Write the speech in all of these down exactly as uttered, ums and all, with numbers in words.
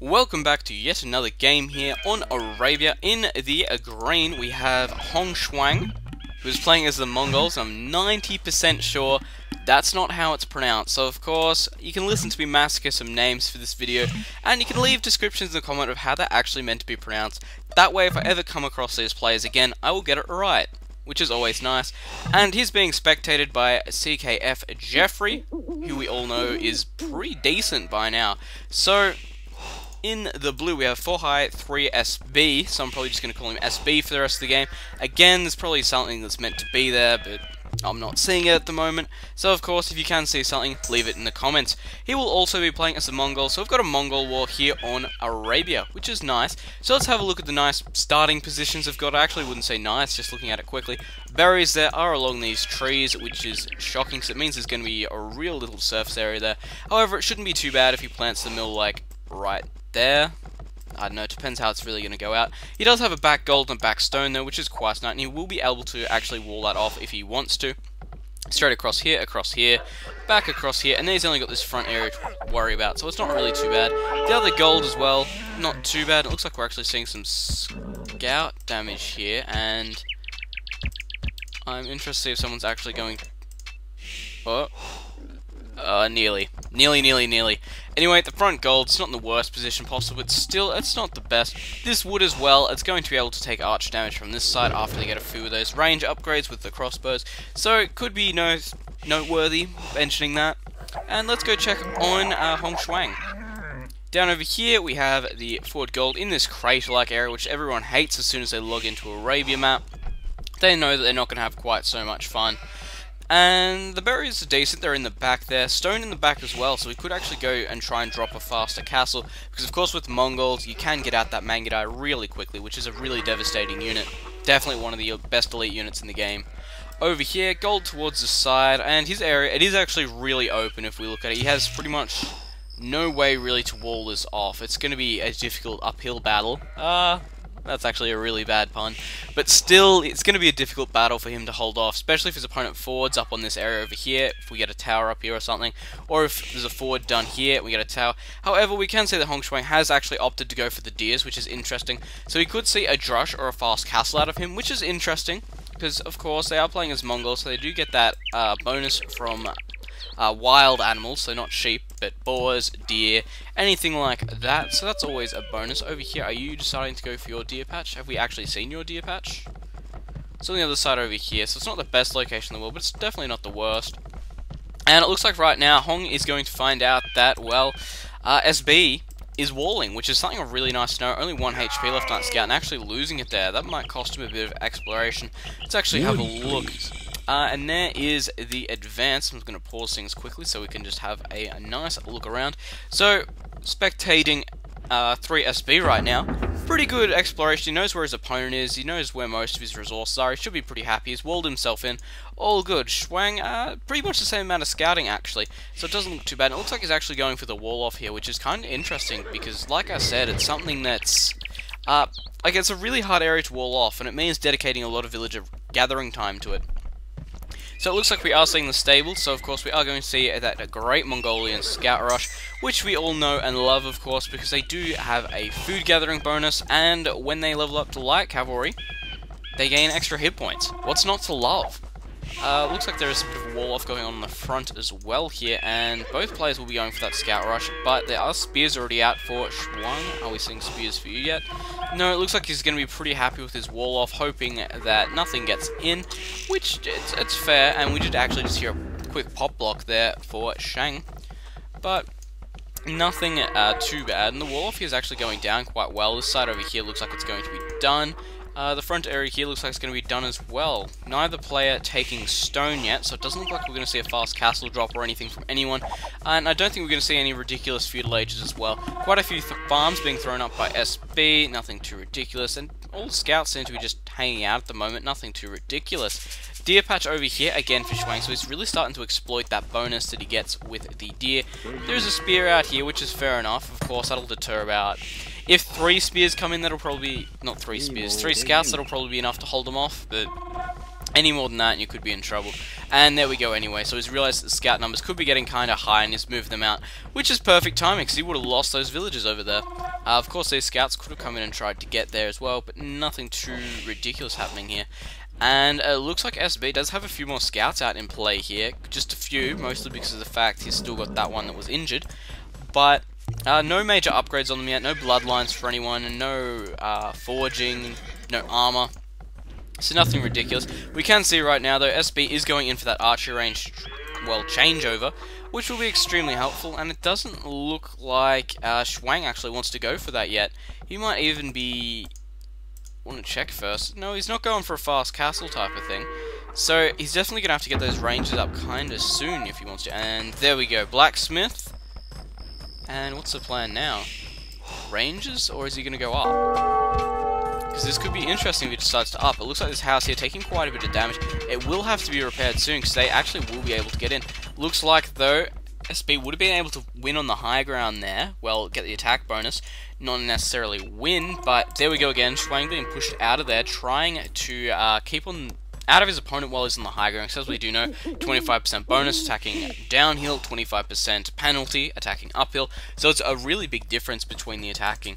Welcome back to yet another game here on Arabia. In the green we have Hong Shuang, who's playing as the Mongols. I'm ninety percent sure that's not how it's pronounced, so of course you can listen to me massacre some names for this video, and you can leave descriptions in the comment of how they're actually meant to be pronounced. That way if I ever come across these players again, I will get it right, which is always nice. And he's being spectated by C K F Jeffrey, who we all know is pretty decent by now. So in the blue we have four high, three S B, so I'm probably just going to call him S B for the rest of the game. Again, there's probably something that's meant to be there, but I'm not seeing it at the moment. So of course, if you can see something, leave it in the comments. He will also be playing as a Mongol, so we've got a Mongol war here on Arabia, which is nice. So let's have a look at the nice starting positions I've got. I actually wouldn't say nice, just looking at it quickly. Berries there are along these trees, which is shocking, so it means there's going to be a real little surface area there. However, it shouldn't be too bad if he plants the mill, like, right there. I don't know, it depends how it's really going to go out. He does have a back gold and back stone though, which is quite nice, and he will be able to actually wall that off if he wants to. Straight across here, across here, back across here, and then he's only got this front area to worry about, so it's not really too bad. The other gold as well, not too bad. It looks like we're actually seeing some scout damage here, and I'm interested to see if someone's actually going... Oh. Uh, nearly. Nearly, nearly, nearly. Anyway, the front gold, it's not in the worst position possible, but still, it's not the best. This wood as well, it's going to be able to take archer damage from this side after they get a few of those range upgrades with the crossbows. So, it could be no noteworthy mentioning that. And let's go check on uh, Hong Shuang. Down over here, we have the forward gold in this crater-like area, which everyone hates as soon as they log into Arabia map. They know that they're not going to have quite so much fun. And the berries are decent, they're in the back there, stone in the back as well, so we could actually go and try and drop a faster castle, because of course with Mongols, you can get out that Mangudai really quickly, which is a really devastating unit. Definitely one of the best elite units in the game. Over here, gold towards the side, and his area, it is actually really open if we look at it. He has pretty much no way really to wall this off. It's going to be a difficult uphill battle. Uh... That's actually a really bad pun. But still, it's going to be a difficult battle for him to hold off, especially if his opponent forwards up on this area over here, if we get a tower up here or something, or if there's a forward done here, we get a tower. However, we can see that Hong Shuang has actually opted to go for the deers, which is interesting. So we could see a drush or a fast castle out of him, which is interesting, because, of course, they are playing as Mongols, so they do get that uh, bonus from uh, wild animals, so not sheep, but boars, deer, anything like that, so that's always a bonus. Over here, are you deciding to go for your deer patch? Have we actually seen your deer patch? It's on the other side over here, so it's not the best location in the world, but it's definitely not the worst. And it looks like right now, Hong is going to find out that, well, uh, S B is walling, which is something really nice to know. Only one H P left on that scout, and actually losing it there, that might cost him a bit of exploration. Let's actually have a look. Uh, and there is the advance. I'm just going to pause things quickly so we can just have a, a nice look around. So, spectating uh, three S B right now. Pretty good exploration. He knows where his opponent is. He knows where most of his resources are. He should be pretty happy. He's walled himself in. All good. Shuang, uh, pretty much the same amount of scouting, actually. So it doesn't look too bad. And it looks like he's actually going for the wall off here, which is kind of interesting because, like I said, it's something that's... Uh, like, it's a really hard area to wall off, and it means dedicating a lot of villager gathering time to it. So it looks like we are seeing the stables, so of course we are going to see that great Mongolian scout rush, which we all know and love, of course, because they do have a food gathering bonus, and when they level up to light cavalry, they gain extra hit points. What's not to love? Uh, looks like there is a bit of a wall off going on in the front as well here, and both players will be going for that scout rush, but there are spears already out for Shuang. Are we seeing spears for you yet? No, it looks like he's going to be pretty happy with his wall off, hoping that nothing gets in, which it's, it's fair, and we did actually just hear a quick pop block there for Shang, but nothing uh, too bad, and the wall off here is actually going down quite well. This side over here looks like it's going to be done. Uh, the front area here looks like it's going to be done as well. Neither player taking stone yet, so it doesn't look like we're going to see a fast castle drop or anything from anyone. And I don't think we're going to see any ridiculous feudal ages as well. Quite a few th farms being thrown up by S B, nothing too ridiculous. And all the scouts seem to be just hanging out at the moment, nothing too ridiculous. Deer patch over here, again for Shuang, so he's really starting to exploit that bonus that he gets with the deer. There's a spear out here, which is fair enough. Of course, that'll deter about... If three spears come in, that'll probably... Not three spears, three scouts, that'll probably be enough to hold them off, but... Any more than that and you could be in trouble. And there we go anyway, so he's realised that the scout numbers could be getting kind of high and he's moved them out, which is perfect timing because he would have lost those villages over there. Uh, of course, these scouts could have come in and tried to get there as well, but nothing too ridiculous happening here. And it uh, looks like S B does have a few more scouts out in play here, just a few, mostly because of the fact he's still got that one that was injured. But uh, no major upgrades on them yet, no bloodlines for anyone, and no uh, forging, no armour. So nothing ridiculous. We can see right now though, S B is going in for that archer range, well, changeover, which will be extremely helpful, and it doesn't look like uh, Shuang actually wants to go for that yet. He might even be... want to check first. No, he's not going for a fast castle type of thing. So he's definitely going to have to get those ranges up kind of soon if he wants to. And there we go, blacksmith. And what's the plan now? Ranges, or is he going to go up? Because this could be interesting if he decides to up. It looks like this house here taking quite a bit of damage. It will have to be repaired soon because they actually will be able to get in. Looks like though, S B would have been able to win on the high ground there. Well, get the attack bonus. Not necessarily win, but there we go again. Shuang being pushed out of there, trying to uh, keep on out of his opponent while he's on the high ground. Because as we do know, twenty-five percent bonus attacking downhill, twenty-five percent penalty attacking uphill. So it's a really big difference between the attacking.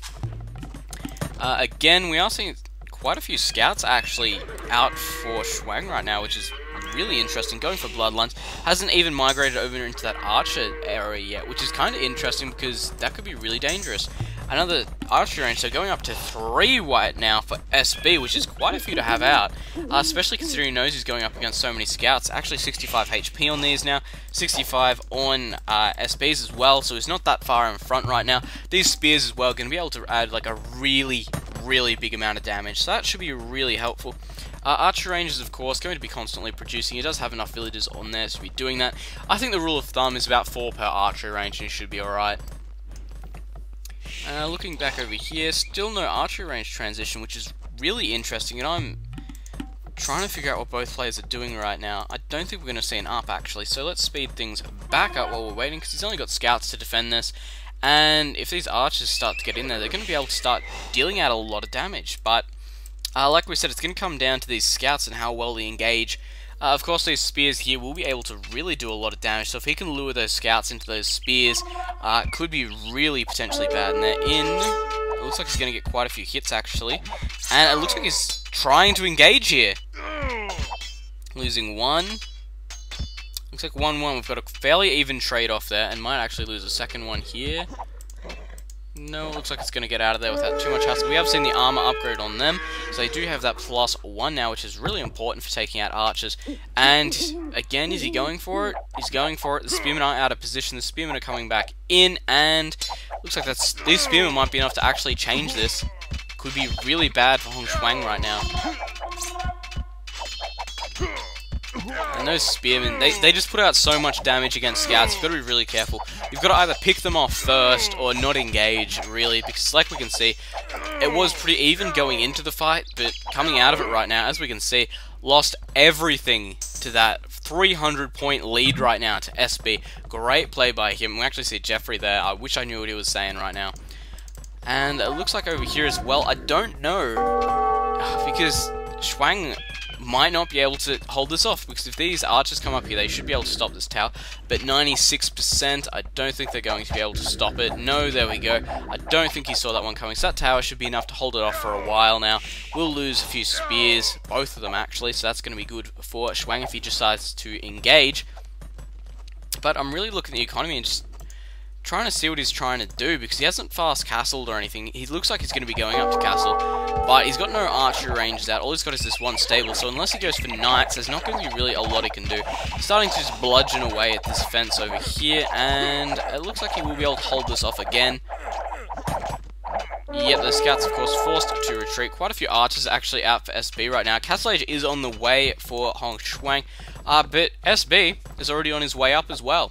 Uh, again, we are seeing quite a few scouts actually out for Shuang right now, which is really interesting. Going for bloodlines, hasn't even migrated over into that archer area yet, which is kind of interesting because that could be really dangerous. Another archery range, so going up to three white now for S B, which is quite a few to have out, uh, especially considering he knows he's going up against so many scouts. Actually sixty-five H P on these now, sixty-five on uh, S B's as well, so he's not that far in front right now. These spears as well are going to be able to add like a really, really big amount of damage, so that should be really helpful. Uh, archer range is of course going to be constantly producing. He does have enough villagers on there to be doing that. I think the rule of thumb is about four per archer range and he should be alright. Uh, looking back over here, still no archery range transition, which is really interesting, and I'm trying to figure out what both players are doing right now. I don't think we're going to see an up, actually, so let's speed things back up while we're waiting, because he's only got scouts to defend this, and if these archers start to get in there, they're going to be able to start dealing out a lot of damage, but uh, like we said, it's going to come down to these scouts and how well they engage. Uh, of course, these spears here will be able to really do a lot of damage, so if he can lure those scouts into those spears, uh, it could be really potentially bad. And they're in. It looks like he's going to get quite a few hits, actually. And it looks like he's trying to engage here. Losing one. Looks like one one. We've got a fairly even trade-off there, and might actually lose a second one here. No, it looks like it's going to get out of there without too much hassle. We have seen the armor upgrade on them, so they do have that plus one now, which is really important for taking out archers. And again, is he going for it? He's going for it. The spearmen are out of position. The spearmen are coming back in, and looks like that's these spearmen might be enough to actually change this. Could be really bad for Hong Shuang right now. And those spearmen, they, they just put out so much damage against scouts. You've got to be really careful. You've got to either pick them off first or not engage, really, because like we can see, it was pretty even going into the fight, but coming out of it right now, as we can see, lost everything to that three hundred point lead right now to S B. Great play by him. We actually see Jeffrey there. I wish I knew what he was saying right now. And it looks like over here as well, I don't know, because Shuang might not be able to hold this off, because if these archers come up here, they should be able to stop this tower, but ninety-six percent, I don't think they're going to be able to stop it. No, there we go. I don't think he saw that one coming, so that tower should be enough to hold it off for a while now. We'll lose a few spears, both of them actually, so that's going to be good for Shuang if he decides to engage. But I'm really looking at the economy and just trying to see what he's trying to do, because he hasn't fast castled or anything. He looks like he's going to be going up to castle, but he's got no archer ranges out. All he's got is this one stable, so unless he goes for knights, there's not going to be really a lot he can do. Starting to just bludgeon away at this fence over here, and it looks like he will be able to hold this off again. Yep, the scouts, of course, forced to retreat. Quite a few archers actually out for S B right now. Castle Age is on the way for Hong Shuang, uh, but S B is already on his way up as well.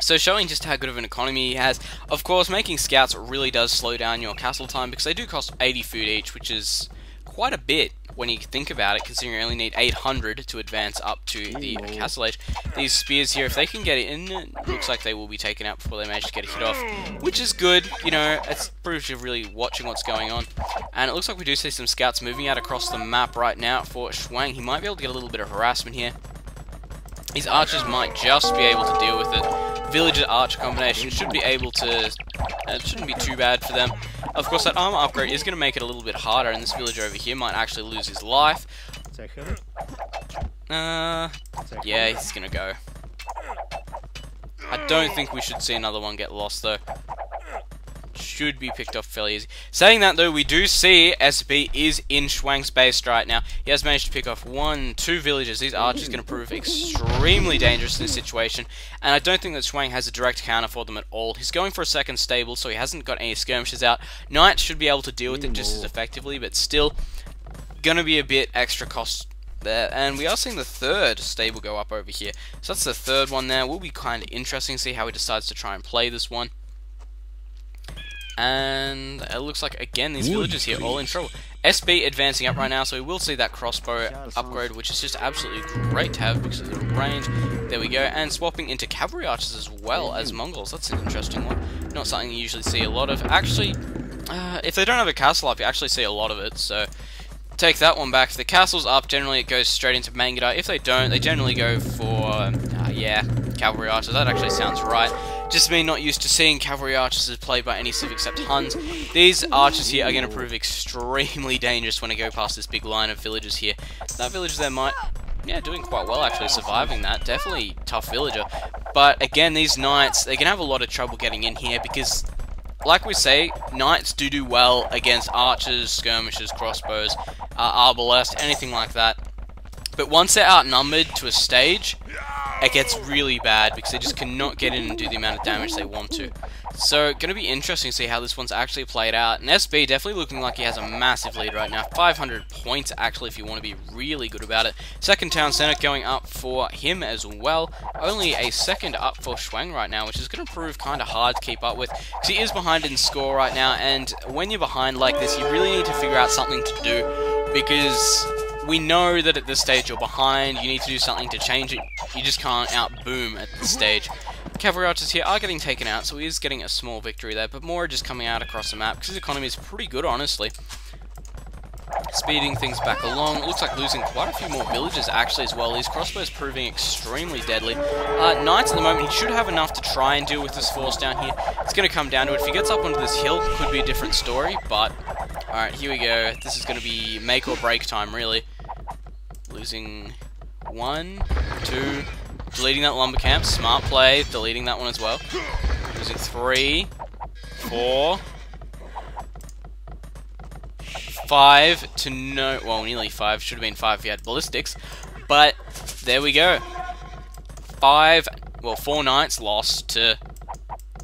So showing just how good of an economy he has. Of course, making scouts really does slow down your castle time, because they do cost eighty food each, which is quite a bit. when you think about it, considering you only need eight hundred to advance up to the Castle Age. These spears here, if they can get it in, it looks like they will be taken out before they manage to get a hit off, which is good. You know, it's proof you're really watching what's going on. And it looks like we do see some scouts moving out across the map right now for Shuang. He might be able to get a little bit of harassment here. His archers might just be able to deal with it. Villager-archer combination should be able to... It shouldn't be too bad for them. Of course, that armor upgrade is going to make it a little bit harder, and this villager over here might actually lose his life. Uh, yeah, he's going to go. I don't think we should see another one get lost, though. Should be picked off fairly easy. Saying that, though, we do see S B is in Shuang's base right now. He has managed to pick off one, two villagers. These archers are going to prove extremely dangerous in this situation, and I don't think that Shuang has a direct counter for them at all. He's going for a second stable, so he hasn't got any skirmishes out. Knights should be able to deal with it just as effectively, but still going to be a bit extra cost there. And we are seeing the third stable go up over here. So that's the third one there. Will be kind of interesting to see how he decides to try and play this one. And it looks like, again, these villagers here all in trouble. S B advancing up right now, so we will see that crossbow upgrade, which is just absolutely great to have because of the range. There we go. And swapping into cavalry archers as well as Mongols. That's an interesting one. Not something you usually see a lot of. Actually, uh, if they don't have a castle up, you actually see a lot of it. So take that one back. If the castle's up, generally it goes straight into Mangudai. If they don't, they generally go for, uh, yeah, cavalry archers. That actually sounds right. Just me not used to seeing cavalry archers as played by any civ except Huns. These archers here are going to prove extremely dangerous when I go past this big line of villagers here. That villager there might, yeah, doing quite well actually, surviving that. Definitely tough villager. But again, these knights, they're going to have a lot of trouble getting in here because, like we say, knights do do well against archers, skirmishers, crossbows, uh, arbalest, anything like that. But once they're outnumbered to a stage, it gets really bad because they just cannot get in and do the amount of damage they want to. So, going to be interesting to see how this one's actually played out. And S B definitely looking like he has a massive lead right now. five hundred points, actually, if you want to be really good about it. Second town centre going up for him as well. Only a second up for Shuang right now, which is going to prove kind of hard to keep up with because he is behind in score right now. And when you're behind like this, you really need to figure out something to do because... we know that at this stage you're behind, you need to do something to change it, you just can't out-boom at this stage. Cavalry archers here are getting taken out, so he is getting a small victory there, but more just coming out across the map, because his economy is pretty good, honestly. Speeding things back along, it looks like losing quite a few more villages actually as well. His crossbow is proving extremely deadly. Uh, Knights at the moment, he should have enough to try and deal with this force down here. It's going to come down to it. If he gets up onto this hill, it could be a different story, but... alright, here we go. This is going to be make or break time, really. Losing one, two, deleting that lumber camp, smart play, deleting that one as well. Losing three, four, five to no, well nearly five, should have been five if you had ballistics, but there we go. Five, well four knights lost to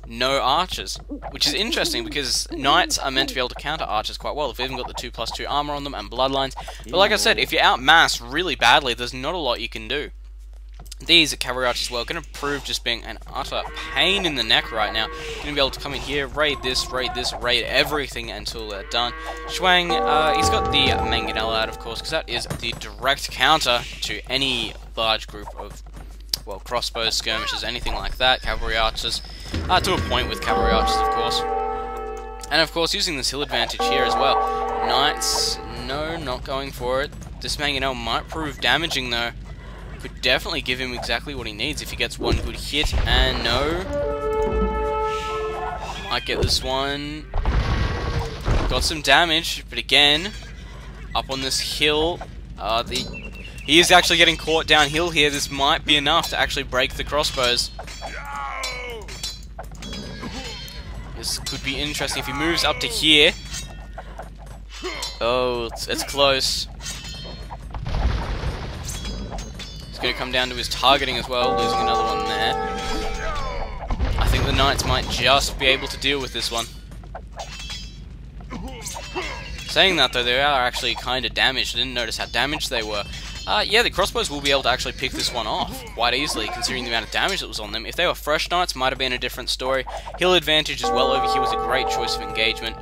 no archers, which is interesting because knights are meant to be able to counter archers quite well. If they've even got the two plus two armor on them and bloodlines. But like I said, if you outmass really badly, there's not a lot you can do. These cavalry archers as well, going to prove just being an utter pain in the neck right now. Going to be able to come in here, raid this, raid this, raid everything until they're done. Shuang, uh, he's got the mangonel out, of course, because that is the direct counter to any large group of, well, crossbows, skirmishers, anything like that. Cavalry archers, uh, to a point with cavalry archers, of course. And, of course, using this hill advantage here as well. Knights, no, not going for it. This mangonel might prove damaging, though. Could definitely give him exactly what he needs if he gets one good hit, and no. I get this one. Got some damage, but again, up on this hill, uh, the he is actually getting caught downhill here. This might be enough to actually break the crossbows. This could be interesting if he moves up to here. Oh, it's, it's close. Going to come down to his targeting as well, losing another one there. I think the knights might just be able to deal with this one. Saying that though, they are actually kind of damaged. I didn't notice how damaged they were. Uh, yeah, the crossbows will be able to actually pick this one off quite easily, considering the amount of damage that was on them. If they were fresh knights, might have been a different story. Hill advantage as well over here was a great choice of engagement.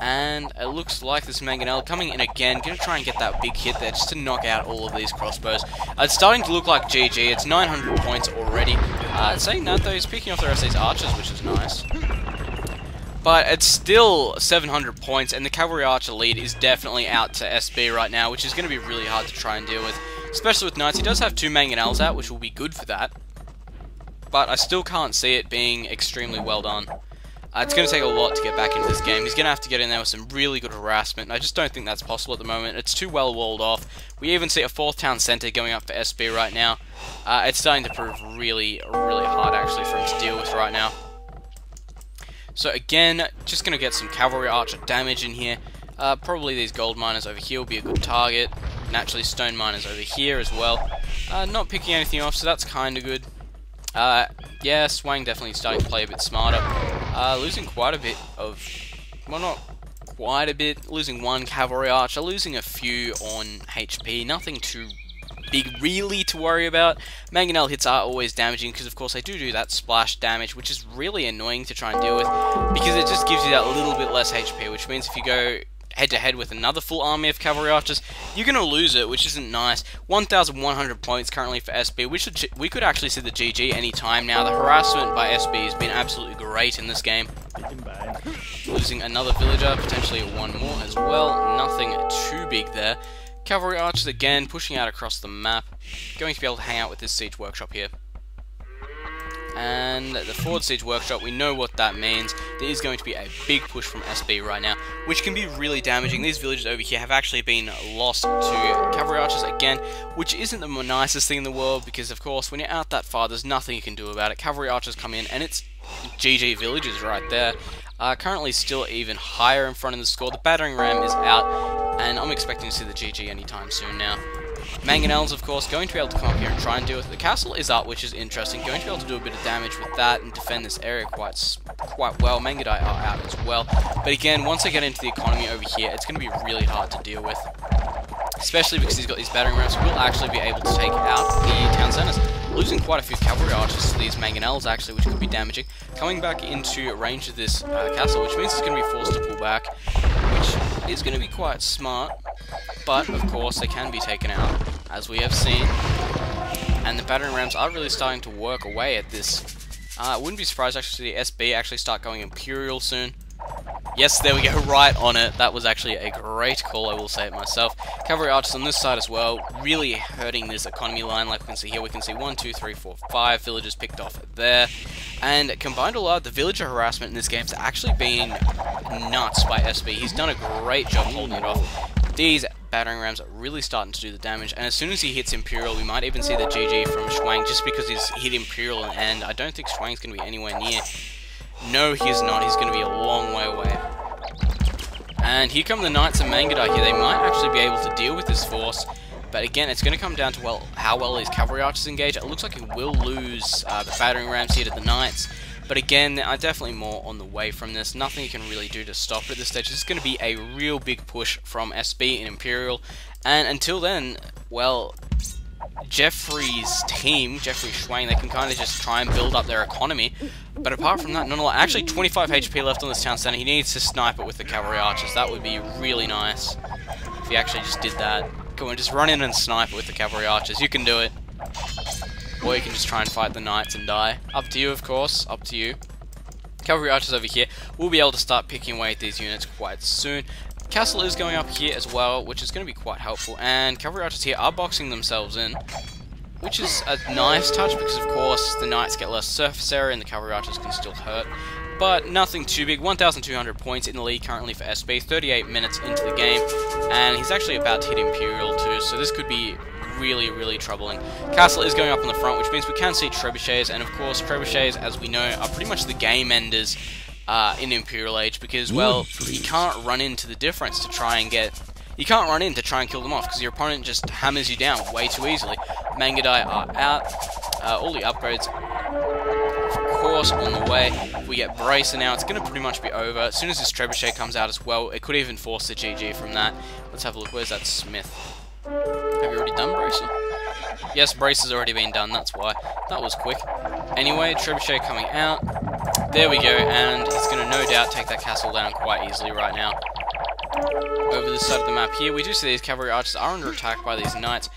And it looks like this mangonel coming in again, gonna try and get that big hit there just to knock out all of these crossbows. Uh, it's starting to look like G G, it's nine hundred points already. Uh, saying that though, he's picking off the rest of these archers, which is nice. But it's still seven hundred points, and the cavalry archer lead is definitely out to S B right now, which is going to be really hard to try and deal with. Especially with knights, he does have two mangonels out, which will be good for that. But I still can't see it being extremely well done. Uh, it's going to take a lot to get back into this game. He's going to have to get in there with some really good harassment, and I just don't think that's possible at the moment. It's too well walled off. We even see a fourth town centre going up for S B right now. Uh, it's starting to prove really, really hard actually for him to deal with right now. So again, just going to get some cavalry archer damage in here. Uh, probably these gold miners over here will be a good target. Naturally, stone miners over here as well. Uh, not picking anything off, so that's kind of good. Uh, yeah, Shuang definitely starting to play a bit smarter. Uh, losing quite a bit of... Well, not quite a bit. Losing one cavalry archer, losing a few on H P. Nothing too big really to worry about. Mangonel hits are always damaging because of course they do do that splash damage, which is really annoying to try and deal with because it just gives you that little bit less H P, which means if you go head to head with another full army of cavalry archers, you're going to lose it, which isn't nice. eleven hundred points currently for S B. We should we could actually see the G G any time now. The harassment by S B has been absolutely great in this game. Losing another villager, potentially one more as well. Nothing too big there. Cavalry archers again, pushing out across the map. Going to be able to hang out with this siege workshop here. And the forward siege workshop, we know what that means. There is going to be a big push from S B right now, which can be really damaging. These villages over here have actually been lost to cavalry archers again, which isn't the nicest thing in the world because, of course, when you're out that far, there's nothing you can do about it. Cavalry archers come in, and it's G G villages right there. Uh, currently still even higher in front of the score. The battering ram is out, and I'm expecting to see the G G anytime soon now. Mangonels, of course, going to be able to come up here and try and deal with it. The castle is up, which is interesting. Going to be able to do a bit of damage with that and defend this area quite quite well. Mangudai are out as well. But again, once I get into the economy over here, it's going to be really hard to deal with. Especially because he's got these battering rams, we'll actually be able to take out the town centres. Losing quite a few cavalry archers to these mangonels, actually, which could be damaging. Coming back into range of this uh, castle, which means it's going to be forced to pull back, which is going to be quite smart. But, of course, they can be taken out, as we have seen. And the battering rams are really starting to work away at this. I uh, wouldn't be surprised, actually, to see the S B actually start going Imperial soon. Yes, there we go, right on it. That was actually a great call, I will say it myself. Cavalry archers on this side as well, really hurting this economy line. Like we can see here, we can see one, two, three, four, five villagers picked off there. And combined a lot, the villager harassment in this game has actually been nuts by S B. He's done a great job holding it off. These battering rams are really starting to do the damage, and as soon as he hits Imperial, we might even see the G G from Shuang just because he's hit Imperial, and I don't think Shuang's going to be anywhere near. No, he's not. He's going to be a long way away. And here come the Knights of Mangudai here. They might actually be able to deal with this force, but again, it's going to come down to well how well these cavalry archers engage. It looks like he will lose uh, the battering rams here to the Knights, but again, there are definitely more on the way from this. Nothing you can really do to stop it at this stage. It's going to be a real big push from S B and Imperial, and until then, well... Jeffrey's team, Jeffrey Shuang, they can kind of just try and build up their economy, but apart from that, not a lot. Actually, twenty-five H P left on this town centre. He needs to snipe it with the cavalry archers. That would be really nice if he actually just did that. Come on, just run in and snipe it with the cavalry archers. You can do it. Or you can just try and fight the knights and die. Up to you, of course. Up to you. Cavalry archers over here will be able to start picking away at these units quite soon. Castle is going up here as well, which is going to be quite helpful, and cavalry archers here are boxing themselves in, which is a nice touch because of course the knights get less surface area and the cavalry archers can still hurt, but nothing too big. One thousand two hundred points in the lead currently for S B, thirty-eight minutes into the game, and he's actually about to hit Imperial too, so this could be really, really troubling. Castle is going up on the front, which means we can see trebuchets, and of course trebuchets, as we know, are pretty much the game enders Uh, in Imperial Age, because, well, you can't run into the difference to try and get... You can't run in to try and kill them off, because your opponent just hammers you down way too easily. Mangudai are out. Uh, all the upgrades, of course, on the way. We get Bracer now. It's going to pretty much be over. As soon as this trebuchet comes out as well, it could even force the G G from that. Let's have a look. Where's that Smith? Have you already done Bracer? Yes, Bracer's already been done. That's why. That was quick. Anyway, trebuchet coming out. There we go, and he's going to no doubt take that castle down quite easily right now. over this side of the map here. We do see these cavalry archers are under attack by these knights,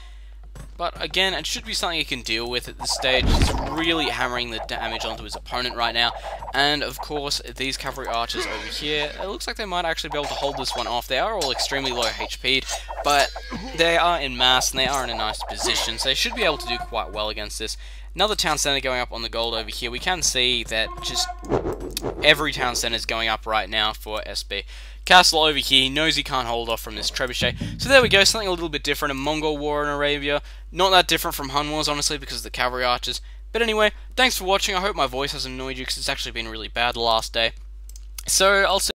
but again, it should be something he can deal with at this stage. He's really hammering the damage onto his opponent right now. And of course, these cavalry archers over here, it looks like they might actually be able to hold this one off. They are all extremely low H P'd, but they are in mass and they are in a nice position, so they should be able to do quite well against this. Another town centre going up on the gold over here. We can see that just every town centre is going up right now for S B. Castle over here, he knows he can't hold off from this trebuchet. So there we go, something a little bit different. A Mongol war in Arabia. Not that different from Hun wars, honestly, because of the cavalry archers. But anyway, thanks for watching. I hope my voice hasn't annoyed you, because it's actually been really bad the last day. So I'll see